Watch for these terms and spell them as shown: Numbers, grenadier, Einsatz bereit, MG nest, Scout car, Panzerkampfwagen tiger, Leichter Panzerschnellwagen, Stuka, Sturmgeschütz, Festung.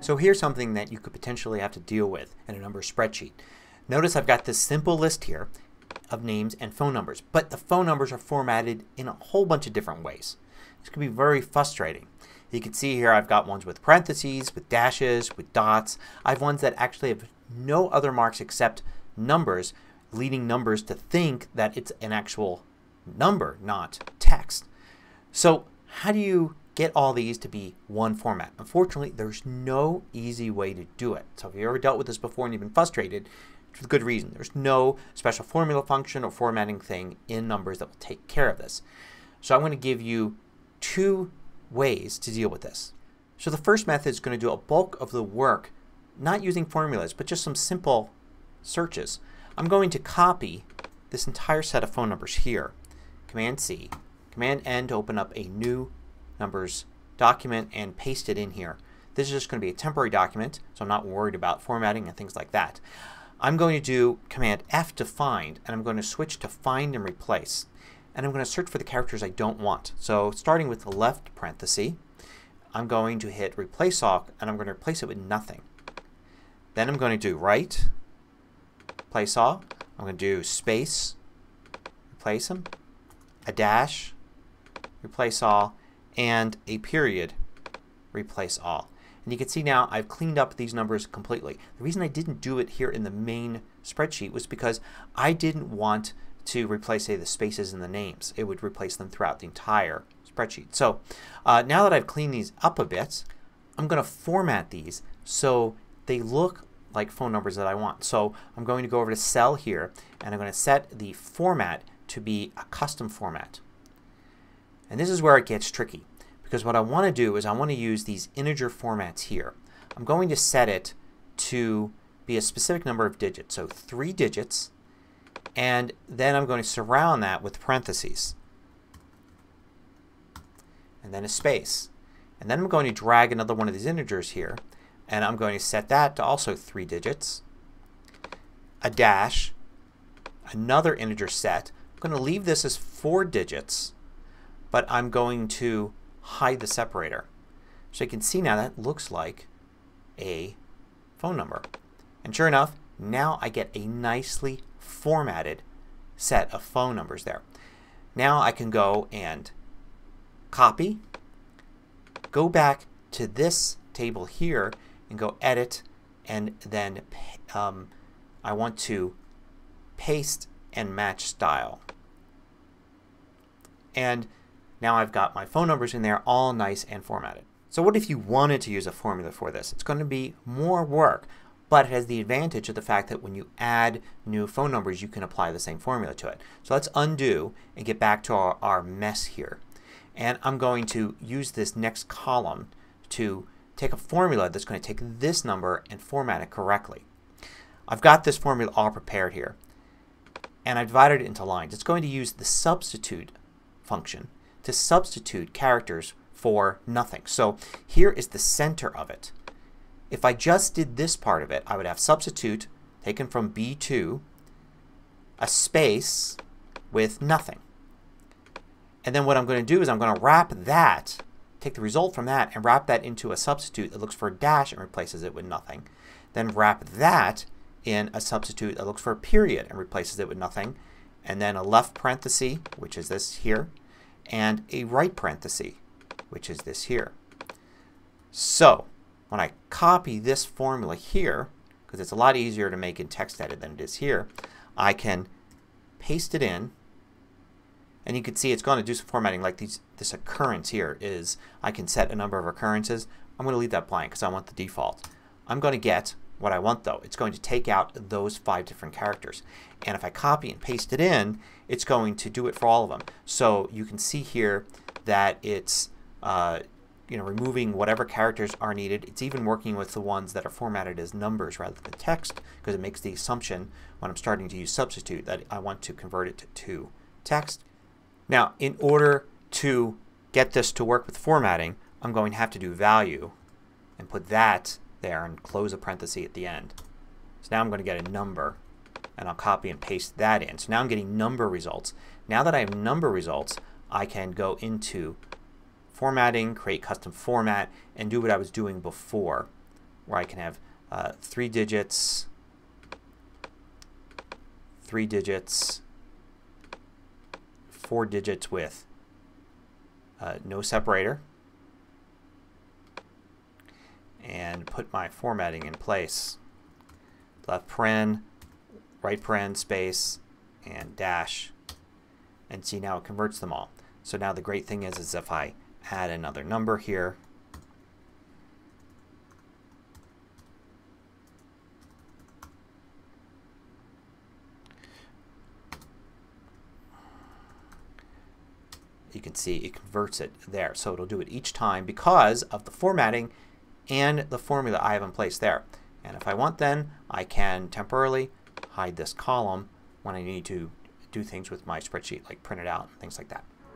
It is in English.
So here's something that you could potentially have to deal with in a numbers spreadsheet. Notice I've got this simple list here of names and phone numbers, but the phone numbers are formatted in a whole bunch of different ways. This can be very frustrating. You can see here I've got ones with parentheses, with dashes, with dots. I have ones that actually have no other marks except numbers, leading numbers to think that it's an actual number, not text. So how do you get all these to be one format? Unfortunately, there's no easy way to do it. So if you've ever dealt with this before and you've been frustrated, it's for good reason. There's no special formula function or formatting thing in Numbers that will take care of this. So I'm going to give you two ways to deal with this. So the first method is going to do a bulk of the work not using formulas but just some simple searches. I'm going to copy this entire set of phone numbers here. Command C, Command N to open up a new Numbers document and paste it in here. This is just going to be a temporary document so I'm not worried about formatting and things like that. I'm going to do Command F to find, and I'm going to switch to find and replace. And I'm going to search for the characters I don't want. So starting with the left parenthesis, I'm going to hit replace all and I'm going to replace it with nothing. Then I'm going to do right, replace all. I'm going to do space, replace them, a dash, replace all, and a period, replace all. And you can see now I've cleaned up these numbers completely. The reason I didn't do it here in the main spreadsheet was because I didn't want to replace, say, the spaces in the names. It would replace them throughout the entire spreadsheet. So now that I've cleaned these up a bit, I'm going to format these so they look like phone numbers that I want. So I'm going to go over to Cell here and I'm going to set the format to be a custom format. And this is where it gets tricky because what I want to do is I want to use these integer formats here. I'm going to set it to be a specific number of digits. So 3 digits, and then I'm going to surround that with parentheses and then a space. And then I'm going to drag another one of these integers here and I'm going to set that to also 3 digits, a dash, another integer set. I'm going to leave this as 4 digits, but I'm going to hide the separator. So you can see now that looks like a phone number. And sure enough, now I get a nicely formatted set of phone numbers there. Now I can go and copy, go back to this table here and go edit, and then I want to paste and match style. And now I've got my phone numbers in there all nice and formatted. So what if you wanted to use a formula for this? It's going to be more work, but it has the advantage of the fact that when you add new phone numbers you can apply the same formula to it. So let's undo and get back to our mess here. And I'm going to use this next column to take a formula that's going to take this number and format it correctly. I've got this formula all prepared here and I've divided it into lines. It's going to use the substitute function to substitute characters for nothing. So here is the center of it. If I just did this part of it I would have substitute taken from B2, a space with nothing. And then what I'm going to do is I'm going to wrap that, take the result from that and wrap that into a substitute that looks for a dash and replaces it with nothing. Then wrap that in a substitute that looks for a period and replaces it with nothing. And then a left parenthesis, which is this here, and a right parenthesis, which is this here. So when I copy this formula here, because it's a lot easier to make in TextEdit than it is here, I can paste it in and you can see it's going to do some formatting like this occurrence here is I can set a number of occurrences. I'm going to leave that blank because I want the default. I'm going to get what I want though. It's going to take out those 5 different characters. And if I copy and paste it in it's going to do it for all of them. So you can see here that it's removing whatever characters are needed. It's even working with the ones that are formatted as numbers rather than text because it makes the assumption when I'm starting to use substitute that I want to convert it to text. Now in order to get this to work with formatting I'm going to have to do value and put that there and close a parenthesis at the end. So now I'm going to get a number and I'll copy and paste that in. So now I'm getting number results. Now that I have number results I can go into formatting, create custom format, and do what I was doing before where I can have 3 digits, 3 digits, 4 digits with no separator, and put my formatting in place. Left paren, right paren, space, and dash. And see, now it converts them all. So now the great thing is if I add another number here, you can see it converts it there. So it'll do it each time because of the formatting and the formula I have in place there. And if I want, then I can temporarily hide this column when I need to do things with my spreadsheet, like print it out and things like that.